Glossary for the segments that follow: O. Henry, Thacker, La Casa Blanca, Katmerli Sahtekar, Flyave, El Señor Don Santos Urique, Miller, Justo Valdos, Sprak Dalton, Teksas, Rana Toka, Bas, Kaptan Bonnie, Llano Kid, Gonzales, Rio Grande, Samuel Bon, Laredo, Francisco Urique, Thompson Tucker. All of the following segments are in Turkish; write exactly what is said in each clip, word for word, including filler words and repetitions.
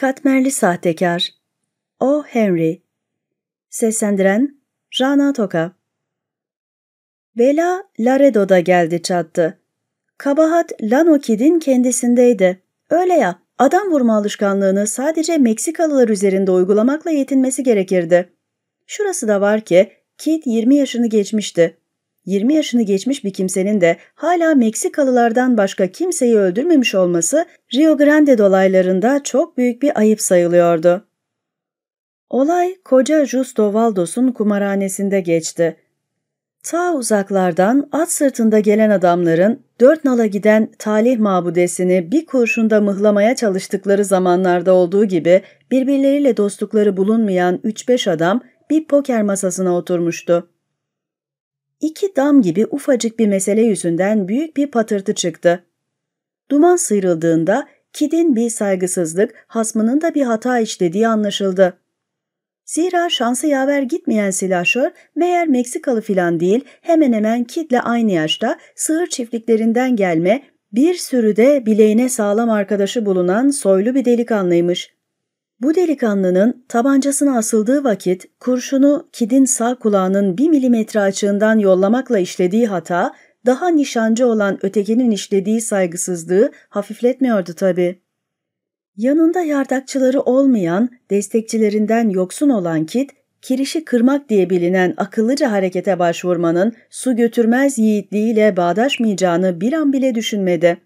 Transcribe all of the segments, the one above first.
Katmerli Sahtekar O. Henry Seslendiren Rana Toka Bela Laredo'da geldi çattı. Kabahat Llano Kid'in kendisindeydi. Öyle ya, adam vurma alışkanlığını sadece Meksikalılar üzerinde uygulamakla yetinmesi gerekirdi. Şurası da var ki Kid yirmi yaşını geçmişti. yirmi yaşını geçmiş bir kimsenin de hala Meksikalılardan başka kimseyi öldürmemiş olması Rio Grande dolaylarında çok büyük bir ayıp sayılıyordu. Olay koca Justo Valdos'un kumarhanesinde geçti. Ta uzaklardan at sırtında gelen adamların dört nala giden talih mabudesini bir kurşunda mıhlamaya çalıştıkları zamanlarda olduğu gibi birbirleriyle dostlukları bulunmayan üç beş adam bir poker masasına oturmuştu. İki dam gibi ufacık bir mesele yüzünden büyük bir patırtı çıktı. Duman sıyrıldığında Kid'in bir saygısızlık, hasmının da bir hata işlediği anlaşıldı. Zira şansı yaver gitmeyen silahşör meğer Meksikalı filan değil, hemen hemen Kid'le aynı yaşta, sığır çiftliklerinden gelme, bir sürüde bileğine sağlam arkadaşı bulunan soylu bir delikanlıymış. Bu delikanlının tabancasına asıldığı vakit kurşunu Kid'in sağ kulağının bir milimetre açığından yollamakla işlediği hata, daha nişancı olan ötekinin işlediği saygısızlığı hafifletmiyordu tabii. Yanında yardakçıları olmayan, destekçilerinden yoksun olan Kid, kirişi kırmak diye bilinen akıllıca harekete başvurmanın su götürmez yiğitliğiyle bağdaşmayacağını bir an bile düşünmedi.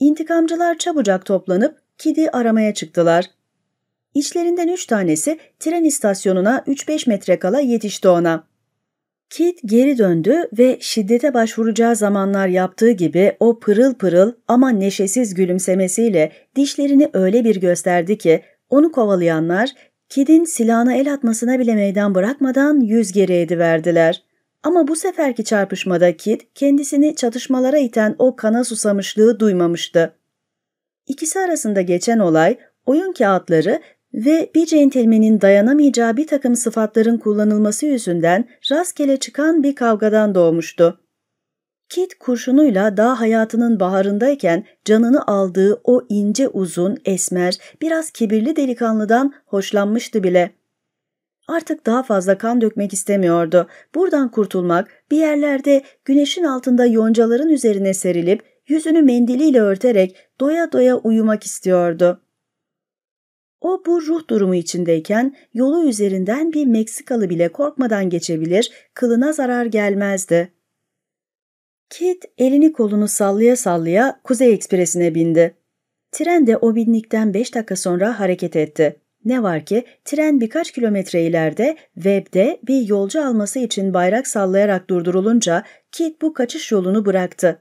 İntikamcılar çabucak toplanıp Kid'i aramaya çıktılar. İçlerinden üç tanesi tren istasyonuna üç beş metre kala yetişti ona. Kid geri döndü ve şiddete başvuracağı zamanlar yaptığı gibi o pırıl pırıl ama neşesiz gülümsemesiyle dişlerini öyle bir gösterdi ki onu kovalayanlar Kid'in silahına el atmasına bile meydan bırakmadan yüz geri ediverdiler. Ama bu seferki çarpışmada Kid kendisini çatışmalara iten o kana susamışlığı duymamıştı. İkisi arasında geçen olay oyun kağıtları ve bir centilmenin dayanamayacağı bir takım sıfatların kullanılması yüzünden rastgele çıkan bir kavgadan doğmuştu. Kid kurşunuyla daha hayatının baharındayken canını aldığı o ince uzun, esmer, biraz kibirli delikanlıdan hoşlanmıştı bile. Artık daha fazla kan dökmek istemiyordu. Buradan kurtulmak, bir yerlerde güneşin altında yoncaların üzerine serilip yüzünü mendiliyle örterek doya doya uyumak istiyordu. O bu ruh durumu içindeyken yolu üzerinden bir Meksikalı bile korkmadan geçebilir, kılına zarar gelmezdi. Kid elini kolunu sallaya sallaya Kuzey Ekspresi'ne bindi. Tren de o bindikten beş dakika sonra hareket etti. Ne var ki tren birkaç kilometre ileride Web'de bir yolcu alması için bayrak sallayarak durdurulunca Kid bu kaçış yolunu bıraktı.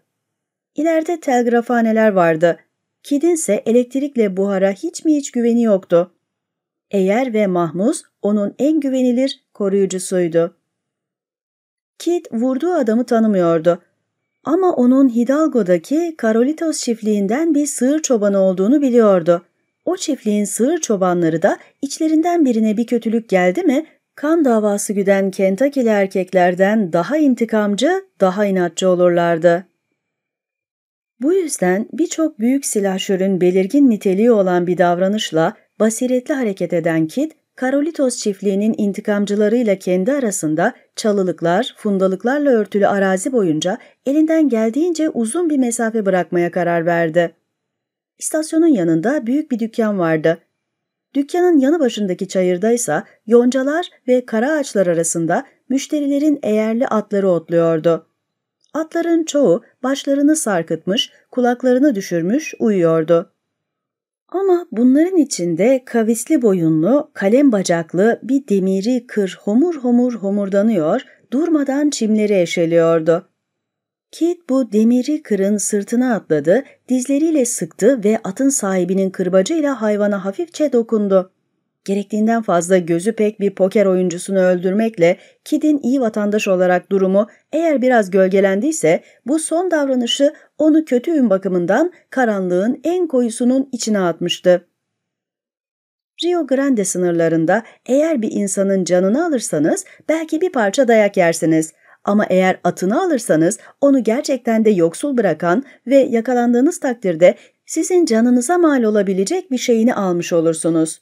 İleride telgrafhaneler vardı. Kid'in ise elektrikle buhara hiç mi hiç güveni yoktu. Eyer ve Mahmuz onun en güvenilir koruyucusuydu. Kid vurduğu adamı tanımıyordu. Ama onun Hidalgo'daki Carolitos çiftliğinden bir sığır çobanı olduğunu biliyordu. O çiftliğin sığır çobanları da içlerinden birine bir kötülük geldi mi, kan davası güden Kentucky'li erkeklerden daha intikamcı, daha inatçı olurlardı. Bu yüzden birçok büyük silahşörün belirgin niteliği olan bir davranışla basiretli hareket eden Kid, Carolitos çiftliğinin intikamcılarıyla kendi arasında çalılıklar, fundalıklarla örtülü arazi boyunca elinden geldiğince uzun bir mesafe bırakmaya karar verdi. İstasyonun yanında büyük bir dükkan vardı. Dükkanın yanı başındaki çayırdaysa yoncalar ve kara ağaçlar arasında müşterilerin eğerli atları otluyordu. Atların çoğu başlarını sarkıtmış, kulaklarını düşürmüş uyuyordu. Ama bunların içinde kavisli boyunlu, kalem bacaklı bir demiri kır homur homur homurdanıyor, durmadan çimleri eşeliyordu. Kid bu demiri kırın sırtına atladı, dizleriyle sıktı ve atın sahibinin kırbacıyla hayvana hafifçe dokundu. Gerektiğinden fazla gözü pek bir poker oyuncusunu öldürmekle Kid'in iyi vatandaş olarak durumu eğer biraz gölgelendiyse bu son davranışı onu kötü ün bakımından karanlığın en koyusunun içine atmıştı. Rio Grande sınırlarında eğer bir insanın canını alırsanız belki bir parça dayak yersiniz ama eğer atını alırsanız onu gerçekten de yoksul bırakan ve yakalandığınız takdirde sizin canınıza mal olabilecek bir şeyini almış olursunuz.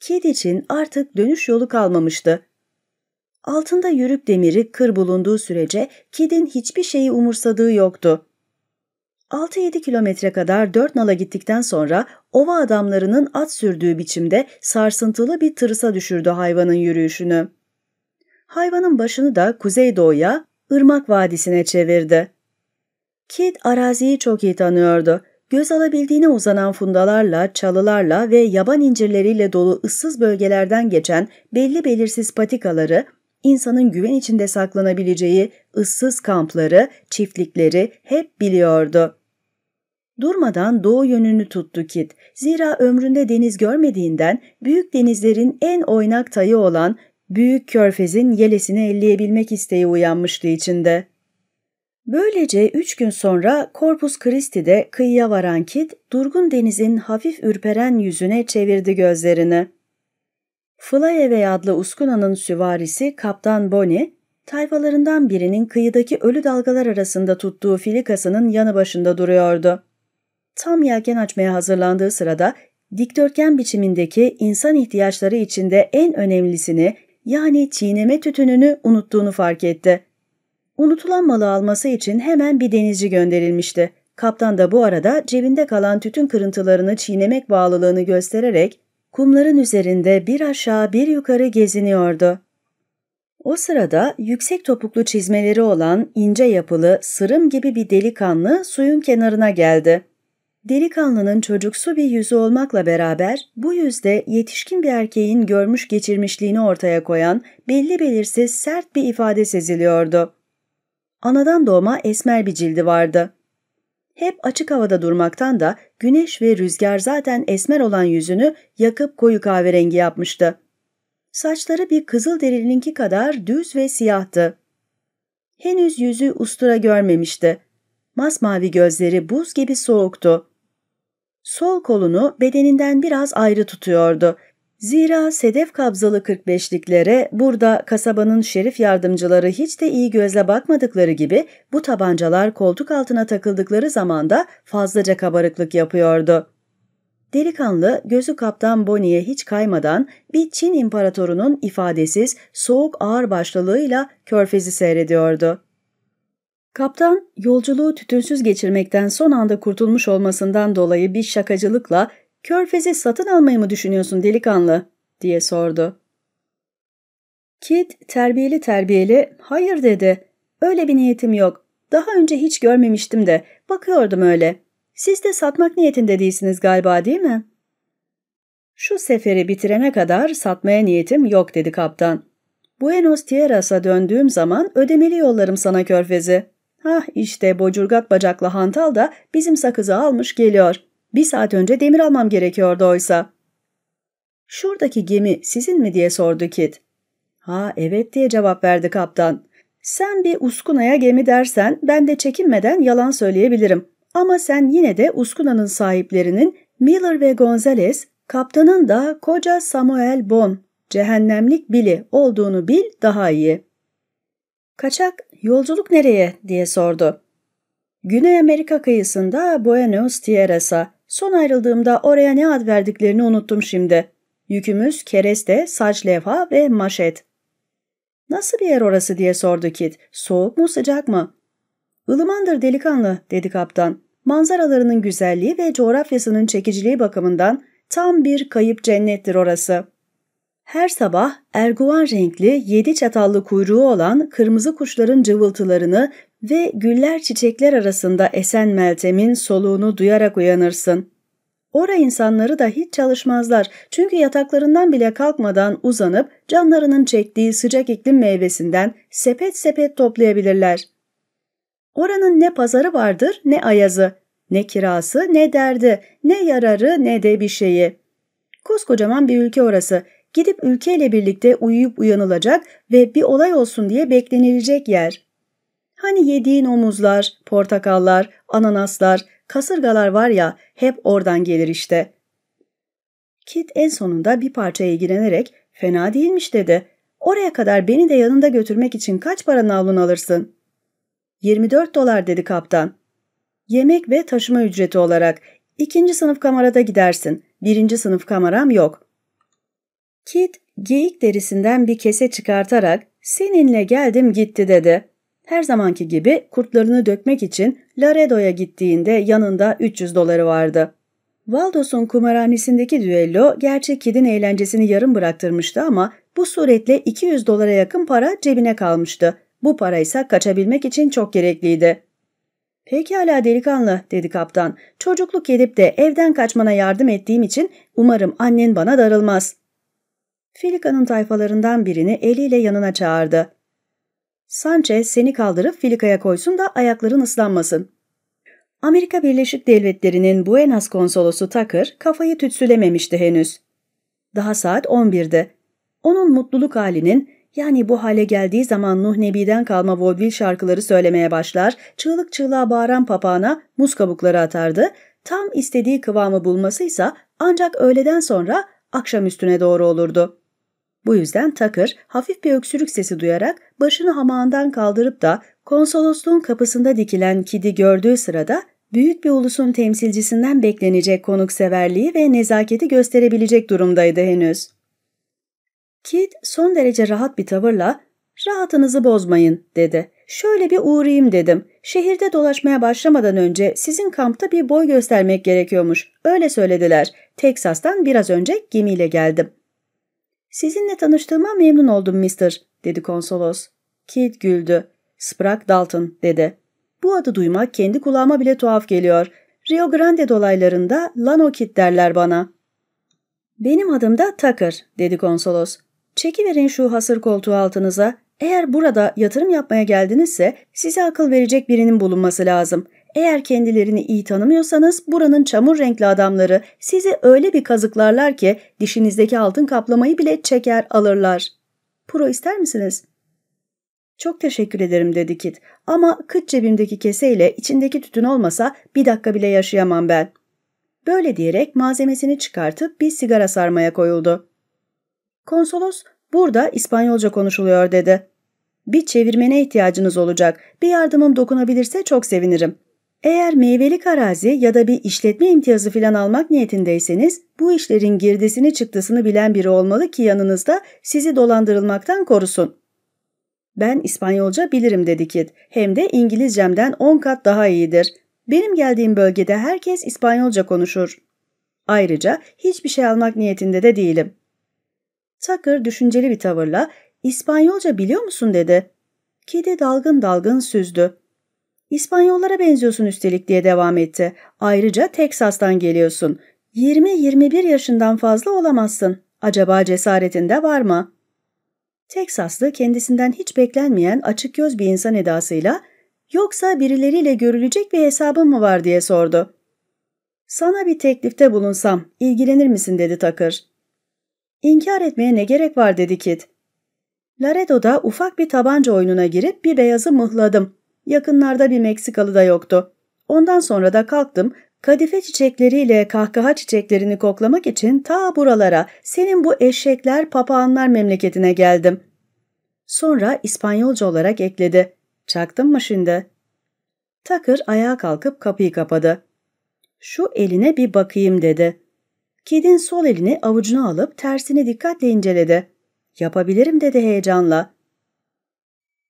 Kid için artık dönüş yolu kalmamıştı. Altında yürük demiri kır bulunduğu sürece Kid'in hiçbir şeyi umursadığı yoktu. altı yedi kilometre kadar dört nala gittikten sonra ova adamlarının at sürdüğü biçimde sarsıntılı bir tırsa düşürdü hayvanın yürüyüşünü. Hayvanın başını da kuzeydoğuya, Irmak Vadisi'ne çevirdi. Kid araziyi çok iyi tanıyordu. Göz alabildiğine uzanan fundalarla, çalılarla ve yaban incirleriyle dolu ıssız bölgelerden geçen belli belirsiz patikaları, insanın güven içinde saklanabileceği ıssız kampları, çiftlikleri hep biliyordu. Durmadan doğu yönünü tuttu Kid. Zira ömründe deniz görmediğinden büyük denizlerin en oynak tayı olan Büyük Körfez'in yelesini elleyebilmek isteği uyanmıştı içinde. Böylece üç gün sonra Corpus Christi'de kıyıya varan Kid, durgun denizin hafif ürperen yüzüne çevirdi gözlerini. Flyave adlı uskunanın süvarisi Kaptan Bonnie, tayfalarından birinin kıyıdaki ölü dalgalar arasında tuttuğu filikasının yanı başında duruyordu. Tam yelken açmaya hazırlandığı sırada dikdörtgen biçimindeki insan ihtiyaçları içinde en önemlisini, yani çiğneme tütününü unuttuğunu fark etti. Unutulan malı alması için hemen bir denizci gönderilmişti. Kaptan da bu arada cebinde kalan tütün kırıntılarını çiğnemek bağlılığını göstererek kumların üzerinde bir aşağı bir yukarı geziniyordu. O sırada yüksek topuklu çizmeleri olan ince yapılı, sırım gibi bir delikanlı suyun kenarına geldi. Delikanlının çocuksu bir yüzü olmakla beraber bu yüzde yetişkin bir erkeğin görmüş geçirmişliğini ortaya koyan belli belirsiz sert bir ifade seziliyordu. Anadan doğma esmer bir cildi vardı. Hep açık havada durmaktan da güneş ve rüzgar zaten esmer olan yüzünü yakıp koyu kahverengi yapmıştı. Saçları bir kızılderilininki kadar düz ve siyahtı. Henüz yüzü ustura görmemişti. Masmavi gözleri buz gibi soğuktu. Sol kolunu bedeninden biraz ayrı tutuyordu. Zira sedef kabzalı kırk beşliklere burada kasabanın şerif yardımcıları hiç de iyi gözle bakmadıkları gibi bu tabancalar koltuk altına takıldıkları zaman da fazlaca kabarıklık yapıyordu. Delikanlı gözü Kaptan Bonnie'ye hiç kaymadan bir Çin imparatorunun ifadesiz soğuk ağırbaşlılığıyla körfezi seyrediyordu. Kaptan yolculuğu tütünsüz geçirmekten son anda kurtulmuş olmasından dolayı bir şakacılıkla "Körfezi satın almayı mı düşünüyorsun delikanlı?" diye sordu. Kid terbiyeli terbiyeli "Hayır" dedi. "Öyle bir niyetim yok. Daha önce hiç görmemiştim de bakıyordum öyle. Siz de satmak niyetinde değilsiniz galiba, değil mi?" "Şu seferi bitirene kadar satmaya niyetim yok" dedi kaptan. "Buenos Tierras'a döndüğüm zaman ödemeli yollarım sana körfezi. Hah işte bocurgat bacaklı hantal da bizim sakızı almış geliyor. Bir saat önce demir almam gerekiyordu oysa." "Şuradaki gemi sizin mi?" diye sordu Kid. "Ha evet" diye cevap verdi kaptan. "Sen bir uskunaya gemi dersen ben de çekinmeden yalan söyleyebilirim. Ama sen yine de uskunanın sahiplerinin Miller ve Gonzales, kaptanın da koca Samuel Bon, cehennemlik Billy olduğunu bil daha iyi." "Kaçak yolculuk nereye?" diye sordu. "Güney Amerika kıyısında Buenos Tierras'a. Son ayrıldığımda oraya ne ad verdiklerini unuttum şimdi. Yükümüz kereste, saç levha ve maşet." "Nasıl bir yer orası?" diye sordu Kid. "Soğuk mu sıcak mı?" "Ilımandır delikanlı" dedi kaptan. "Manzaralarının güzelliği ve coğrafyasının çekiciliği bakımından tam bir kayıp cennettir orası. Her sabah erguvan renkli yedi çatallı kuyruğu olan kırmızı kuşların cıvıltılarını ve güller çiçekler arasında esen meltemin soluğunu duyarak uyanırsın. Ora insanları da hiç çalışmazlar, çünkü yataklarından bile kalkmadan uzanıp canlarının çektiği sıcak iklim meyvesinden sepet sepet toplayabilirler. Oranın ne pazarı vardır ne ayazı, ne kirası ne derdi, ne yararı ne de bir şeyi. Koskocaman bir ülke orası. Gidip ülkeyle birlikte uyuyup uyanılacak ve bir olay olsun diye beklenilecek yer. Hani yediğin omuzlar, portakallar, ananaslar, kasırgalar var ya, hep oradan gelir işte." Kid en sonunda bir parça ilgilenerek "Fena değilmiş" dedi. "Oraya kadar beni de yanında götürmek için kaç para navlun alırsın?" "yirmi dört dolar" dedi kaptan. "Yemek ve taşıma ücreti olarak. İkinci sınıf kamerada gidersin. Birinci sınıf kameram yok. Kid geyik derisinden bir kese çıkartarak seninle geldim gitti dedi. Her zamanki gibi kurtlarını dökmek için Laredo'ya gittiğinde yanında üç yüz doları vardı. Valdos'un kumarhanesindeki düello gerçek Kid'in eğlencesini yarım bıraktırmıştı ama bu suretle iki yüz dolara yakın para cebine kalmıştı. Bu paraysa kaçabilmek için çok gerekliydi. Pekala delikanlı dedi kaptan. Çocukluk edip de evden kaçmana yardım ettiğim için umarım annen bana darılmaz. Filika'nın tayfalarından birini eliyle yanına çağırdı. Sanchez seni kaldırıp Filika'ya koysun da ayakların ıslanmasın. Amerika Birleşik Devletleri'nin Buenos konsolosu Tucker kafayı tütsülememişti henüz. Daha saat on bir'di. Onun mutluluk halinin, yani bu hale geldiği zaman Nuh Nebi'den kalma vaudeville şarkıları söylemeye başlar, çığlık çığlığa bağıran papağana muz kabukları atardı, tam istediği kıvamı bulmasıysa ancak öğleden sonra akşam üstüne doğru olurdu. Bu yüzden Tucker hafif bir öksürük sesi duyarak başını hamağından kaldırıp da konsolosluğun kapısında dikilen Kid'i gördüğü sırada büyük bir ulusun temsilcisinden beklenecek konukseverliği ve nezaketi gösterebilecek durumdaydı henüz. Kid son derece rahat bir tavırla "Rahatınızı bozmayın" dedi. "Şöyle bir uğrayayım dedim. Şehirde dolaşmaya başlamadan önce sizin kampta bir boy göstermek gerekiyormuş. Öyle söylediler. Teksas'tan biraz önce gemiyle geldim." "Sizinle tanıştığıma memnun oldum mister" dedi konsolos. Kid güldü. "Sprak Dalton" dedi. "Bu adı duymak kendi kulağıma bile tuhaf geliyor. Rio Grande dolaylarında Llano Kid derler bana." "Benim adım da Tucker" dedi konsolos. "Çekiverin şu hasır koltuğu altınıza. Eğer burada yatırım yapmaya geldinizse size akıl verecek birinin bulunması lazım. Eğer kendilerini iyi tanımıyorsanız buranın çamur renkli adamları sizi öyle bir kazıklarlar ki dişinizdeki altın kaplamayı bile çeker alırlar. Puro ister misiniz?" "Çok teşekkür ederim" dedi Kid. "Ama kıt cebimdeki keseyle içindeki tütün olmasa bir dakika bile yaşayamam ben." Böyle diyerek malzemesini çıkartıp bir sigara sarmaya koyuldu. Konsolos, "Burada İspanyolca konuşuluyor" dedi. "Bir çevirmene ihtiyacınız olacak. Bir yardımım dokunabilirse çok sevinirim. Eğer meyvelik arazi ya da bir işletme imtiyazı filan almak niyetindeyseniz bu işlerin girdisini çıktısını bilen biri olmalı ki yanınızda sizi dolandırılmaktan korusun." "Ben İspanyolca bilirim" dedi Kid. "Hem de İngilizcemden on kat daha iyidir. Benim geldiğim bölgede herkes İspanyolca konuşur. Ayrıca hiçbir şey almak niyetinde de değilim." Tucker düşünceli bir tavırla "İspanyolca biliyor musun?" dedi. Kid'i dalgın dalgın süzdü. "İspanyollara benziyorsun üstelik" diye devam etti. "Ayrıca Teksas'tan geliyorsun. yirmi yirmi bir yaşından fazla olamazsın. Acaba cesaretinde var mı?" Teksaslı kendisinden hiç beklenmeyen açık göz bir insan edasıyla "Yoksa birileriyle görülecek bir hesabın mı var?" diye sordu. "Sana bir teklifte bulunsam ilgilenir misin?" dedi Tucker. "İnkar etmeye ne gerek var?" dedi Kid. "Laredo'da ufak bir tabanca oyununa girip bir beyazı mıhladım. Yakınlarda bir Meksikalı da yoktu. Ondan sonra da kalktım kadife çiçekleriyle kahkaha çiçeklerini koklamak için ta buralara, senin bu eşekler papağanlar memleketine geldim." Sonra İspanyolca olarak ekledi. "Çaktın mı şimdi?" Tucker ayağa kalkıp kapıyı kapadı. "Şu eline bir bakayım" dedi. Kid'in sol elini avucuna alıp tersini dikkatle inceledi. "Yapabilirim" dedi heyecanla.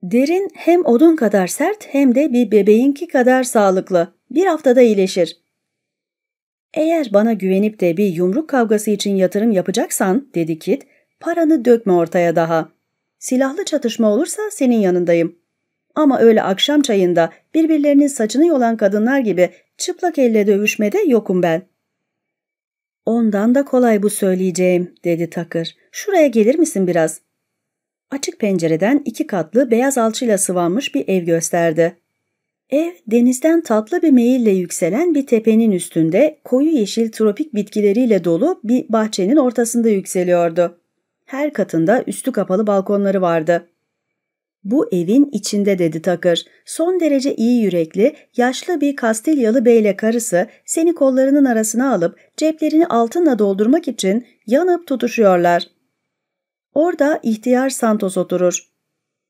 "Derin hem odun kadar sert hem de bir bebeğinki kadar sağlıklı. Bir haftada iyileşir." "Eğer bana güvenip de bir yumruk kavgası için yatırım yapacaksan" dedi Kid, "paranı dökme ortaya daha. Silahlı çatışma olursa senin yanındayım. Ama öyle akşam çayında birbirlerinin saçını yolan kadınlar gibi çıplak elle dövüşmede yokum ben." "Ondan da kolay bu söyleyeceğim" dedi Tucker. "Şuraya gelir misin biraz?" Açık pencereden iki katlı beyaz alçıyla sıvanmış bir ev gösterdi. Ev denizden tatlı bir meyille yükselen bir tepenin üstünde koyu yeşil tropik bitkileriyle dolu bir bahçenin ortasında yükseliyordu. Her katında üstü kapalı balkonları vardı. "Bu evin içinde" dedi Tucker. "Son derece iyi yürekli, yaşlı bir Kastilyalı beyle karısı seni kollarının arasına alıp ceplerini altınla doldurmak için yanıp tutuşuyorlar. Orada ihtiyar Santos oturur.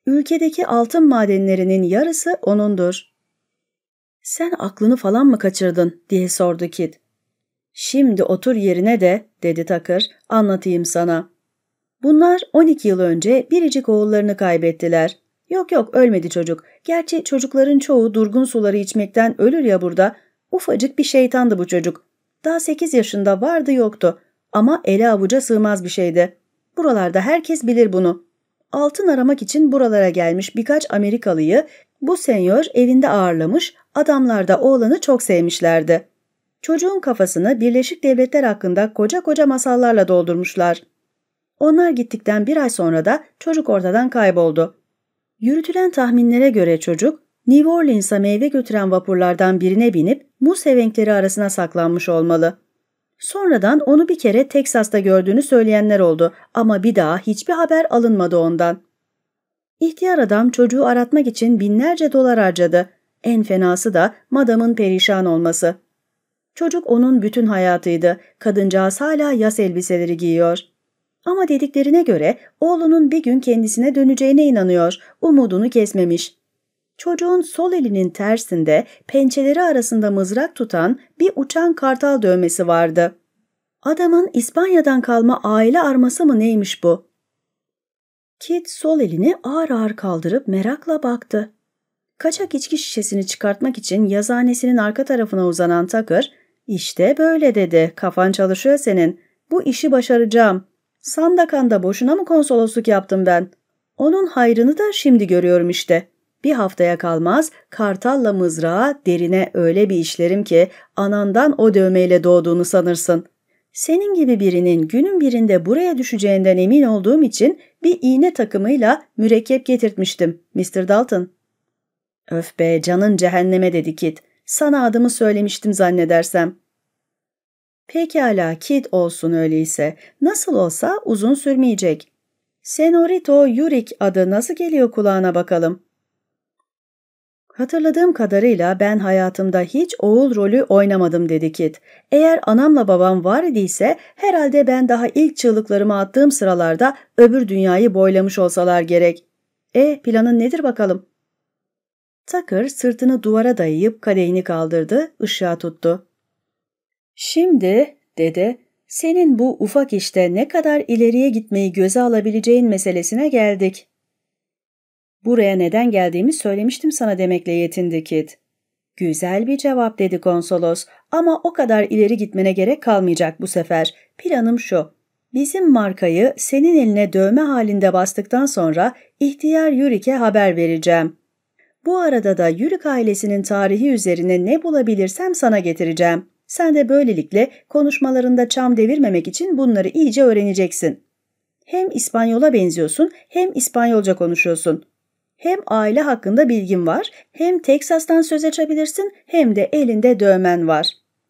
Ülkedeki altın madenlerinin yarısı onundur." "Sen aklını falan mı kaçırdın?" diye sordu Kid. Şimdi otur yerine de, dedi Tucker, anlatayım sana. Bunlar on iki yıl önce biricik oğullarını kaybettiler. Yok yok, ölmedi çocuk. Gerçi çocukların çoğu durgun suları içmekten ölür ya burada. Ufacık bir şeytandı bu çocuk. Daha sekiz yaşında vardı yoktu. Ama ele avuca sığmaz bir şeydi. Buralarda herkes bilir bunu. Altın aramak için buralara gelmiş birkaç Amerikalıyı bu senyor evinde ağırlamış, adamlar da oğlanı çok sevmişlerdi. Çocuğun kafasını Birleşik Devletler hakkında koca koca masallarla doldurmuşlar. Onlar gittikten bir ay sonra da çocuk ortadan kayboldu. Yürütülen tahminlere göre çocuk, New Orleans'a meyve götüren vapurlardan birine binip muz hevenkleri arasına saklanmış olmalı. Sonradan onu bir kere Teksas'ta gördüğünü söyleyenler oldu ama bir daha hiçbir haber alınmadı ondan. İhtiyar adam çocuğu aratmak için binlerce dolar harcadı. En fenası da madamın perişan olması. Çocuk onun bütün hayatıydı. Kadıncağız hala yas elbiseleri giyiyor. Ama dediklerine göre oğlunun bir gün kendisine döneceğine inanıyor, umudunu kesmemiş. Çocuğun sol elinin tersinde pençeleri arasında mızrak tutan bir uçan kartal dövmesi vardı. Adamın İspanya'dan kalma aile arması mı neymiş bu? Kid sol elini ağır ağır kaldırıp merakla baktı. Kaçak içki şişesini çıkartmak için yazanesinin arka tarafına uzanan Tucker, "İşte böyle," dedi, "kafan çalışıyor senin. Bu işi başaracağım. Sandakan'da boşuna mı konsolosluk yaptım ben? Onun hayrını da şimdi görüyorum işte. Bir haftaya kalmaz kartalla mızrağa derine öyle bir işlerim ki anandan o dövmeyle doğduğunu sanırsın. Senin gibi birinin günün birinde buraya düşeceğinden emin olduğum için bir iğne takımıyla mürekkep getirtmiştim, mister Dalton." "Öf be, canın cehenneme," dedi Kid. "Sana adımı söylemiştim zannedersem." "Pekala Kid olsun öyleyse. Nasıl olsa uzun sürmeyecek. Senorito Yurik adı nasıl geliyor kulağına bakalım?" "Hatırladığım kadarıyla ben hayatımda hiç oğul rolü oynamadım," dedi Kid. "Eğer anamla babam var idiyse herhalde ben daha ilk çığlıklarımı attığım sıralarda öbür dünyayı boylamış olsalar gerek. E planın nedir bakalım?" Tucker sırtını duvara dayayıp kadehini kaldırdı, ışığa tuttu. "Şimdi," dedi, "senin bu ufak işte ne kadar ileriye gitmeyi göze alabileceğin meselesine geldik." "Buraya neden geldiğimi söylemiştim sana," demekle yetindi Kid. "Güzel bir cevap," dedi konsolos, "ama o kadar ileri gitmene gerek kalmayacak bu sefer. Planım şu: bizim markayı senin eline dövme halinde bastıktan sonra ihtiyar Yurik'e haber vereceğim. Bu arada da Yurik ailesinin tarihi üzerine ne bulabilirsem sana getireceğim. Sen de böylelikle konuşmalarında çam devirmemek için bunları iyice öğreneceksin. Hem İspanyola benziyorsun, hem İspanyolca konuşuyorsun. Hem aile hakkında bilgin var, hem Teksas'tan söz açabilirsin, hem de elinde dövmen var.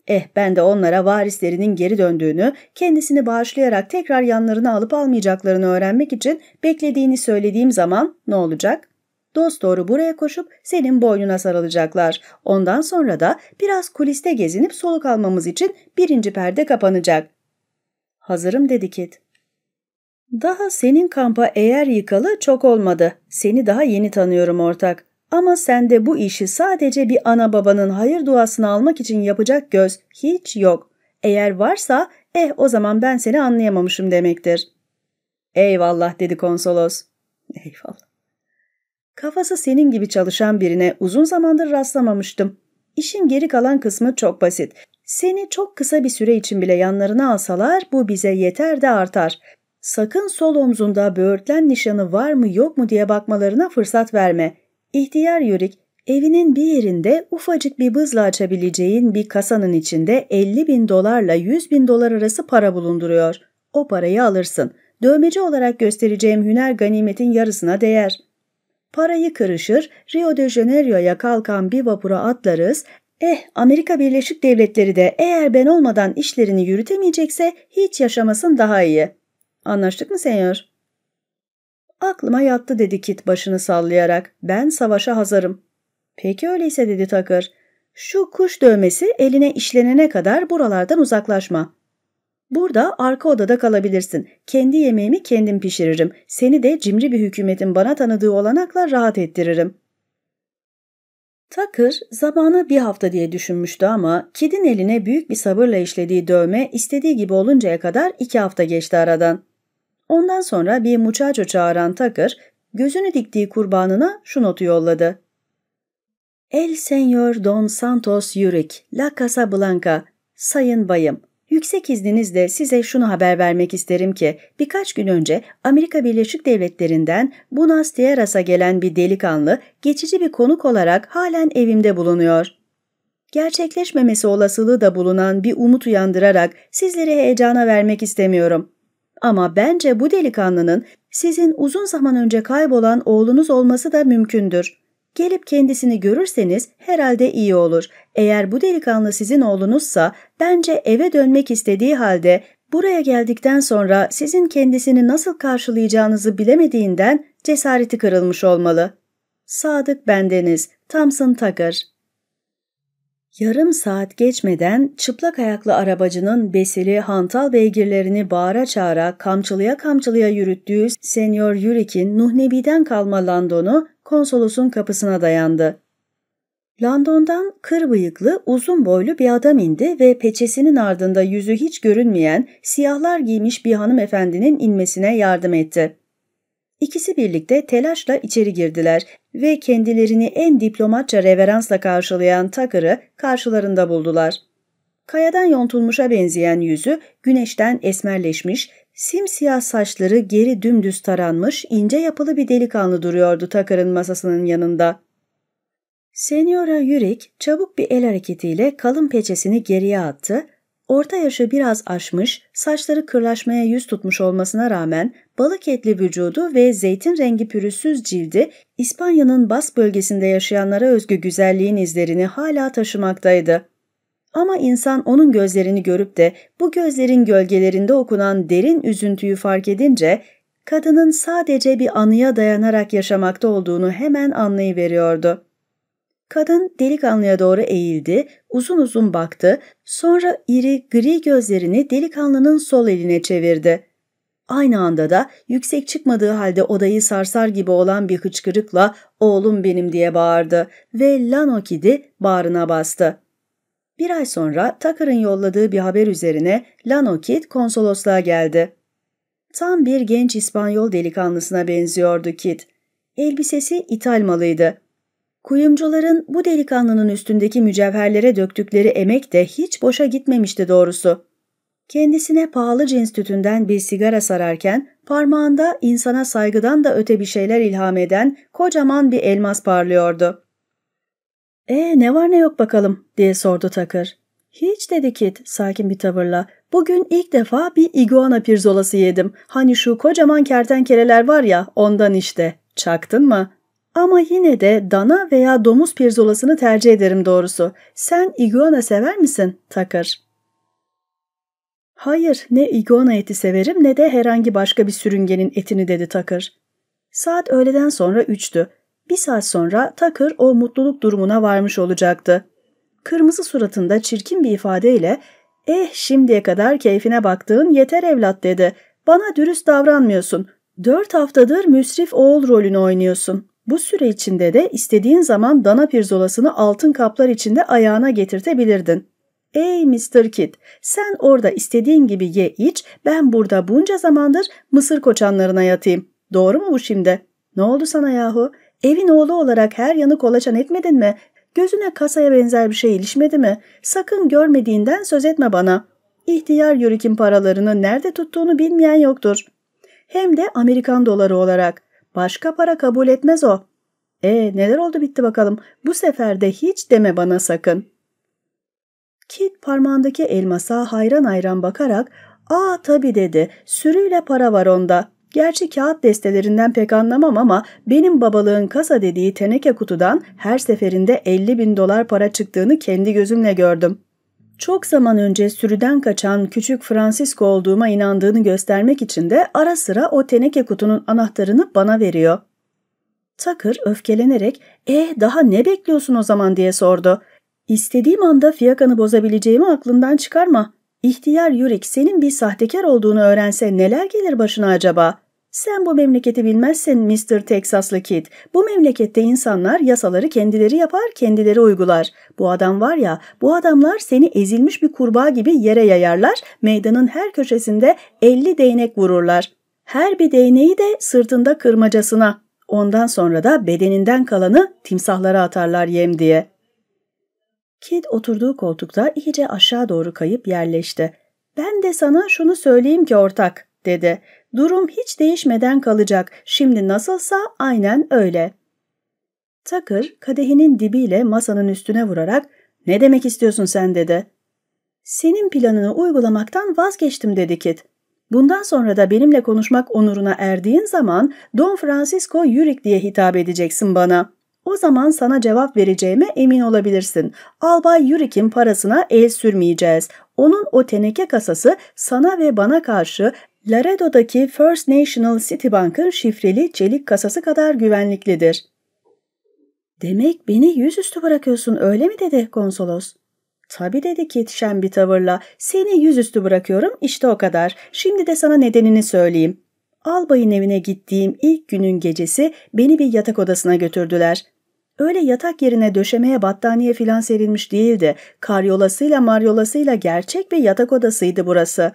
Eh, ben de onlara varislerinin geri döndüğünü, kendisini bağışlayarak tekrar yanlarına alıp almayacaklarını öğrenmek için beklediğini söylediğim zaman ne olacak? Dosdoğru buraya koşup senin boynuna sarılacaklar. Ondan sonra da biraz kuliste gezinip soluk almamız için birinci perde kapanacak." "Hazırım," dedi Kid. "Daha senin kampa eğer yıkalı çok olmadı. Seni daha yeni tanıyorum ortak. Ama sende bu işi sadece bir ana babanın hayır duasını almak için yapacak göz hiç yok. Eğer varsa eh o zaman ben seni anlayamamışım demektir." "Eyvallah," dedi konsolos. "Eyvallah. Kafası senin gibi çalışan birine uzun zamandır rastlamamıştım. İşin geri kalan kısmı çok basit. Seni çok kısa bir süre için bile yanlarına alsalar bu bize yeter de artar. Sakın sol omzunda böğürtlen nişanı var mı yok mu diye bakmalarına fırsat verme. İhtiyar Yurik, evinin bir yerinde ufacık bir bızla açabileceğin bir kasanın içinde elli bin dolarla yüz bin dolar arası para bulunduruyor. O parayı alırsın. Dövmeci olarak göstereceğim hüner ganimetin yarısına değer. Parayı kırışır, Rio de Janeiro'ya kalkan bir vapura atlarız. Eh, Amerika Birleşik Devletleri de eğer ben olmadan işlerini yürütemeyecekse hiç yaşamasın daha iyi. Anlaştık mı senyor?" "Aklıma yattı," dedi Kid başını sallayarak. "Ben savaşa hazırım." "Peki öyleyse," dedi Tucker. "Şu kuş dövmesi eline işlenene kadar buralardan uzaklaşma. Burada arka odada kalabilirsin. Kendi yemeğimi kendim pişiririm. Seni de cimri bir hükümetin bana tanıdığı olanakla rahat ettiririm." Tucker zamanı bir hafta diye düşünmüştü ama Kid'in eline büyük bir sabırla işlediği dövme istediği gibi oluncaya kadar iki hafta geçti aradan. Ondan sonra bir muchacho çağıran Tucker gözünü diktiği kurbanına şu notu yolladı. El Señor Don Santos Urique, La Casa Blanca, Sayın Bayım, yüksek izninizle size şunu haber vermek isterim ki birkaç gün önce Amerika Birleşik Devletleri'nden Buenos Aires'a gelen bir delikanlı geçici bir konuk olarak halen evimde bulunuyor. Gerçekleşmemesi olasılığı da bulunan bir umut uyandırarak sizleri heyecana vermek istemiyorum. Ama bence bu delikanlının sizin uzun zaman önce kaybolan oğlunuz olması da mümkündür. Gelip kendisini görürseniz herhalde iyi olur. Eğer bu delikanlı sizin oğlunuzsa bence eve dönmek istediği halde buraya geldikten sonra sizin kendisini nasıl karşılayacağınızı bilemediğinden cesareti kırılmış olmalı. Sadık bendeniz, Thompson Tucker. Yarım saat geçmeden çıplak ayaklı arabacının besili hantal beygirlerini bağıra çağıra kamçılıya kamçılıya yürüttüğü Senyor Urique'in Nuhnebi'den kalma landonu konsolosun kapısına dayandı. Landondan kır bıyıklı uzun boylu bir adam indi ve peçesinin ardında yüzü hiç görünmeyen siyahlar giymiş bir hanımefendinin inmesine yardım etti. İkisi birlikte telaşla içeri girdiler ve kendilerini en diplomatça reveransla karşılayan Tucker'ı karşılarında buldular. Kayadan yontulmuşa benzeyen yüzü güneşten esmerleşmiş, simsiyah saçları geri dümdüz taranmış ince yapılı bir delikanlı duruyordu Tucker'ın masasının yanında. Senyora Urique çabuk bir el hareketiyle kalın peçesini geriye attı. Orta yaşı biraz aşmış, saçları kırlaşmaya yüz tutmuş olmasına rağmen balık etli vücudu ve zeytin rengi pürüzsüz cildi İspanya'nın Bas bölgesinde yaşayanlara özgü güzelliğin izlerini hala taşımaktaydı. Ama insan onun gözlerini görüp de bu gözlerin gölgelerinde okunan derin üzüntüyü fark edince kadının sadece bir anıya dayanarak yaşamakta olduğunu hemen anlayıveriyordu. Kadın delikanlıya doğru eğildi, uzun uzun baktı, sonra iri gri gözlerini delikanlının sol eline çevirdi. Aynı anda da yüksek çıkmadığı halde odayı sarsar gibi olan bir hıçkırıkla "Oğlum benim" diye bağırdı ve Llano Kid'i bağrına bastı. Bir ay sonra Tucker'ın yolladığı bir haber üzerine Llano Kid konsolosluğa geldi. Tam bir genç İspanyol delikanlısına benziyordu Kid. Elbisesi ithal malıydı. Kuyumcuların bu delikanlının üstündeki mücevherlere döktükleri emek de hiç boşa gitmemişti doğrusu. Kendisine pahalı cins tütünden bir sigara sararken parmağında insana saygıdan da öte bir şeyler ilham eden kocaman bir elmas parlıyordu. ''Ee ne var ne yok bakalım?'' diye sordu Tucker. ''Hiç'' dedi Kid sakin bir tavırla. ''Bugün ilk defa bir iguana pirzolası yedim. Hani şu kocaman kertenkeleler var ya, ondan işte. Çaktın mı? Ama yine de dana veya domuz pirzolasını tercih ederim doğrusu. Sen iguana sever misin Tucker?'' ''Hayır, ne iguana eti severim ne de herhangi başka bir sürüngenin etini'' dedi Tucker. Saat öğleden sonra üçtü. Bir saat sonra Tucker o mutluluk durumuna varmış olacaktı. Kırmızı suratında çirkin bir ifadeyle "Eh şimdiye kadar keyfine baktığın yeter evlat" dedi. "Bana dürüst davranmıyorsun. Dört haftadır müsrif oğul rolünü oynuyorsun. Bu süre içinde de istediğin zaman dana pirzolasını altın kaplar içinde ayağına getirtebilirdin. Ey mister Kid, sen orada istediğin gibi ye iç, ben burada bunca zamandır mısır koçanlarına yatayım. Doğru mu bu şimdi? Ne oldu sana yahu? Evin oğlu olarak her yanı kolaçan etmedin mi? Gözüne kasaya benzer bir şey ilişmedi mi? Sakın görmediğinden söz etme bana. İhtiyar Urique'in paralarını nerede tuttuğunu bilmeyen yoktur. Hem de Amerikan doları olarak. Başka para kabul etmez o. E neler oldu bitti bakalım. Bu sefer de hiç deme bana sakın." Kid parmağındaki elmasa hayran hayran bakarak "Aa tabii" dedi. "Sürüyle para var onda. Gerçi kağıt destelerinden pek anlamam ama benim babalığın kasa dediği teneke kutudan her seferinde elli bin dolar para çıktığını kendi gözümle gördüm. Çok zaman önce sürüden kaçan küçük Francisco olduğuma inandığını göstermek için de ara sıra o teneke kutunun anahtarını bana veriyor." Tucker öfkelenerek "E daha ne bekliyorsun o zaman?" diye sordu. "İstediğim anda fiyakanı bozabileceğimi aklından çıkarma. İhtiyar Urique senin bir sahtekar olduğunu öğrense neler gelir başına acaba? Sen bu memleketi bilmezsin mister Teksaslı Kid. Bu memlekette insanlar yasaları kendileri yapar, kendileri uygular. Bu adam var ya, bu adamlar seni ezilmiş bir kurbağa gibi yere yayarlar, meydanın her köşesinde elli değnek vururlar. Her bir değneği de sırtında kırmacasına. Ondan sonra da bedeninden kalanı timsahlara atarlar yem diye. Kid oturduğu koltukta iyice aşağı doğru kayıp yerleşti. Ben de sana şunu söyleyeyim ki ortak, dedi. Durum hiç değişmeden kalacak. Şimdi nasılsa aynen öyle. Tucker kadehinin dibiyle masanın üstüne vurarak "Ne demek istiyorsun sen?" dedi. "Senin planını uygulamaktan vazgeçtim," dedi Kid. "Bundan sonra da benimle konuşmak onuruna erdiğin zaman Don Francisco Urique diye hitap edeceksin bana. O zaman sana cevap vereceğime emin olabilirsin. Albay Urique'in parasına el sürmeyeceğiz. Onun o teneke kasası sana ve bana karşı Laredo'daki First National City Bank'ın şifreli çelik kasası kadar güvenliklidir." "Demek beni yüzüstü bırakıyorsun öyle mi?" dedi konsolos. "Tabii," dedi Kid şen bir tavırla. "Seni yüzüstü bırakıyorum işte o kadar. Şimdi de sana nedenini söyleyeyim. Albayın evine gittiğim ilk günün gecesi beni bir yatak odasına götürdüler. Öyle yatak yerine döşemeye battaniye filan serilmiş değildi. Karyolasıyla maryolasıyla gerçek bir yatak odasıydı burası.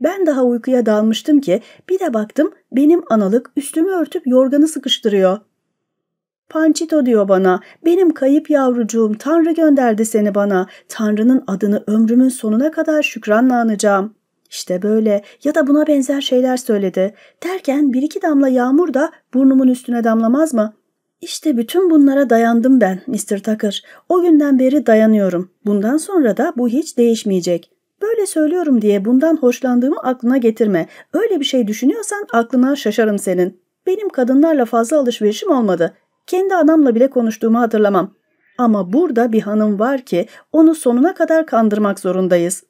Ben daha uykuya dalmıştım ki bir de baktım benim analık üstümü örtüp yorganı sıkıştırıyor. Pançito diyor bana, benim kayıp yavrucuğum, Tanrı gönderdi seni bana. Tanrı'nın adını ömrümün sonuna kadar şükranla anacağım. İşte böyle ya da buna benzer şeyler söyledi. Derken bir iki damla yağmur da burnumun üstüne damlamaz mı? İşte bütün bunlara dayandım ben mister Tucker. O günden beri dayanıyorum. Bundan sonra da bu hiç değişmeyecek. Böyle söylüyorum diye bundan hoşlandığımı aklına getirme. Öyle bir şey düşünüyorsan aklına şaşarım senin. Benim kadınlarla fazla alışverişim olmadı. Kendi adamla bile konuştuğumu hatırlamam. Ama burada bir hanım var ki onu sonuna kadar kandırmak zorundayız.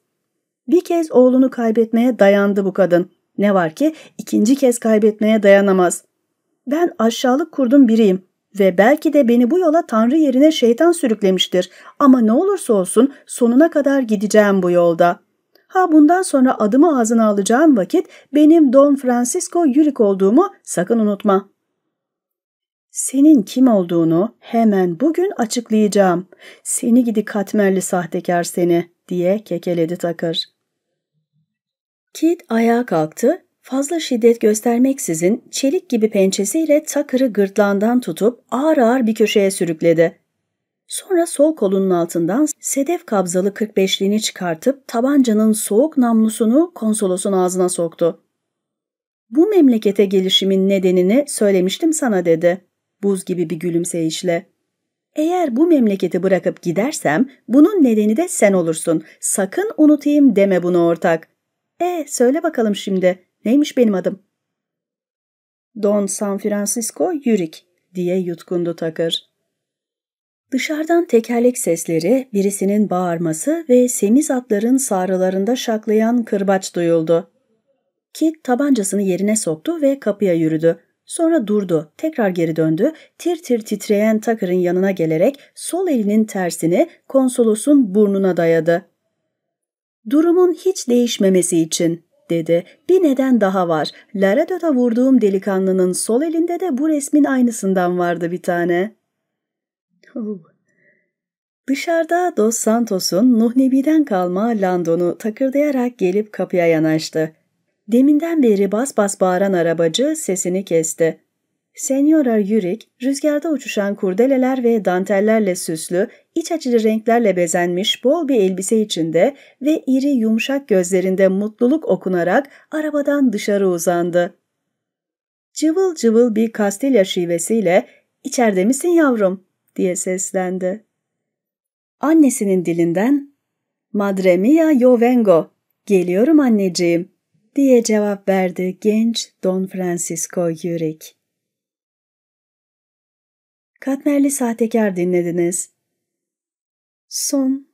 Bir kez oğlunu kaybetmeye dayandı bu kadın. Ne var ki ikinci kez kaybetmeye dayanamaz. Ben aşağılık kurdun biriyim ve belki de beni bu yola Tanrı yerine şeytan sürüklemiştir. Ama ne olursa olsun sonuna kadar gideceğim bu yolda. Ha, bundan sonra adımı ağzına alacağın vakit benim Don Francisco Urique olduğumu sakın unutma. Senin kim olduğunu hemen bugün açıklayacağım. Seni gidi katmerli sahtekar seni, diye kekeledi Tucker. Kid ayağa kalktı. Fazla şiddet göstermeksizin çelik gibi pençesiyle Tucker'ı gırtlağından tutup ağır ağır bir köşeye sürükledi. Sonra sol kolunun altından sedef kabzalı kırk beşliğini çıkartıp tabancanın soğuk namlusunu konsolosun ağzına soktu. "Bu memlekete gelişimin nedenini söylemiştim sana," dedi, buz gibi bir gülümseyişle. "Eğer bu memleketi bırakıp gidersem bunun nedeni de sen olursun. Sakın unutayım deme bunu ortak. E söyle bakalım şimdi, neymiş benim adım?" "Don San Francisco Urique," diye yutkundu Tucker. Dışarıdan tekerlek sesleri, birisinin bağırması ve semiz atların sarılarında şaklayan kırbaç duyuldu. Kid tabancasını yerine soktu ve kapıya yürüdü. Sonra durdu, tekrar geri döndü, tir tir titreyen Tucker'ın yanına gelerek sol elinin tersini konsolosun burnuna dayadı. "Durumun hiç değişmemesi için," dedi, "bir neden daha var. Laredo'da vurduğum delikanlının sol elinde de bu resmin aynısından vardı bir tane." Dışarıda Dos Santos'un Nuhnebi'den kalma landonu takırdayarak gelip kapıya yanaştı. Deminden beri bas bas bağıran arabacı sesini kesti. Señora Urique, rüzgarda uçuşan kurdeleler ve dantellerle süslü, iç açıcı renklerle bezenmiş bol bir elbise içinde ve iri yumuşak gözlerinde mutluluk okunarak arabadan dışarı uzandı. Cıvıl cıvıl bir Kastilya şivesiyle "İçeride misin yavrum?" diye seslendi. Annesinin dilinden "Madre mia yo vengo, geliyorum anneciğim," diye cevap verdi genç Don Francisco Urique. Katmerli Sahtekar dinlediniz. Son